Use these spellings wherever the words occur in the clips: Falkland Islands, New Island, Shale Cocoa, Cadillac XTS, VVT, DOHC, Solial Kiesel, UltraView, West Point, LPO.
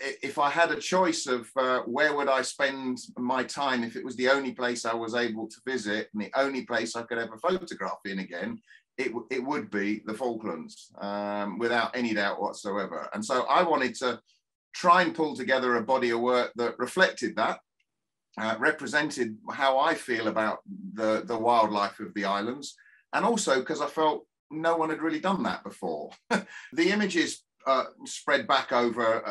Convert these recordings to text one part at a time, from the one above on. if I had a choice of where would I spend my time if it was the only place I was able to visit and the only place I could ever photograph in again, it would be the Falklands, without any doubt whatsoever. And so I wanted to try and pull together a body of work that reflected that, represented how I feel about the wildlife of the islands, and also because I felt no one had really done that before. The images spread back over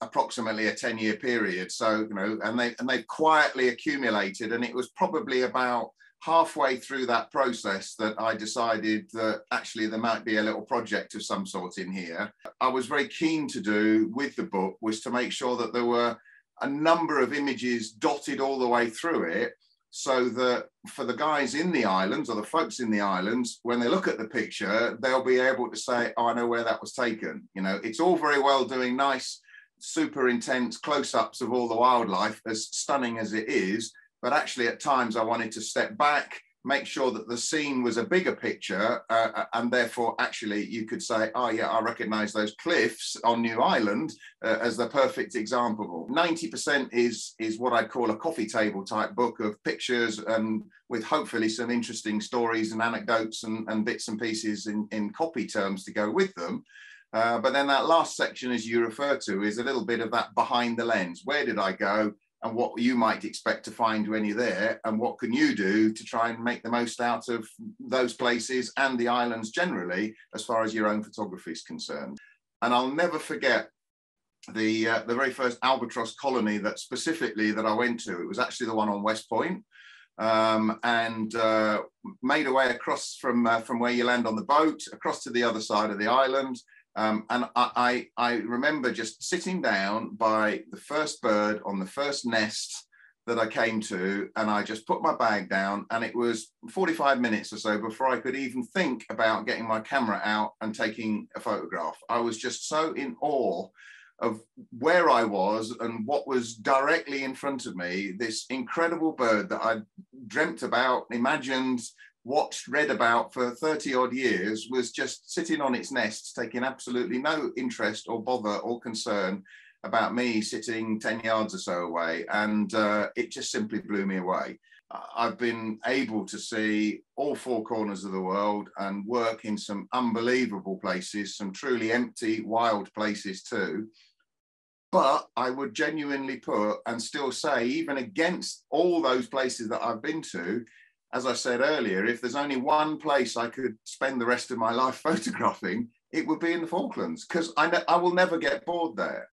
approximately a 10-year period, so you know, and they quietly accumulated, and it was probably about halfway through that process that I decided that actually there might be a little project of some sort in here. I was very keen to do with the book was to make sure that there were a number of images dotted all the way through it, so that for the guys in the islands, or the folks in the islands, when they look at the picture, they'll be able to say, oh, I know where that was taken. You know, it's all very well doing nice, super intense close-ups of all the wildlife, as stunning as it is, but actually at times I wanted to step back, make sure that the scene was a bigger picture, and therefore actually you could say, oh yeah, I recognize those cliffs on New Island as the perfect example. 90% is what I'd call a coffee table type book of pictures, and with hopefully some interesting stories and anecdotes and bits and pieces in copy terms to go with them. But then that last section, as you refer to, is a little bit of that behind the lens. Where did I go? And what you might expect to find when you're there, and what can you do to try and make the most out of those places and the islands generally, as far as your own photography is concerned. And I'll never forget the very first albatross colony that I went to. It was actually the one on West Point, and made a way across from where you land on the boat, across to the other side of the island. And I remember just sitting down by the first bird on the first nest that I came to, and I just put my bag down, and it was 45 minutes or so before I could even think about getting my camera out and taking a photograph. I was just so in awe of where I was and what was directly in front of me, this incredible bird that I dreamt about, imagined, watched, read about for 30 odd years, was just sitting on its nest, taking absolutely no interest or bother or concern about me sitting 10 yards or so away. And it just simply blew me away. I've been able to see all four corners of the world and work in some unbelievable places, some truly empty, wild places too. But I would genuinely put, and still say, even against all those places that I've been to, as I said earlier, if there's only one place I could spend the rest of my life photographing, it would be in the Falklands, because I will never get bored there.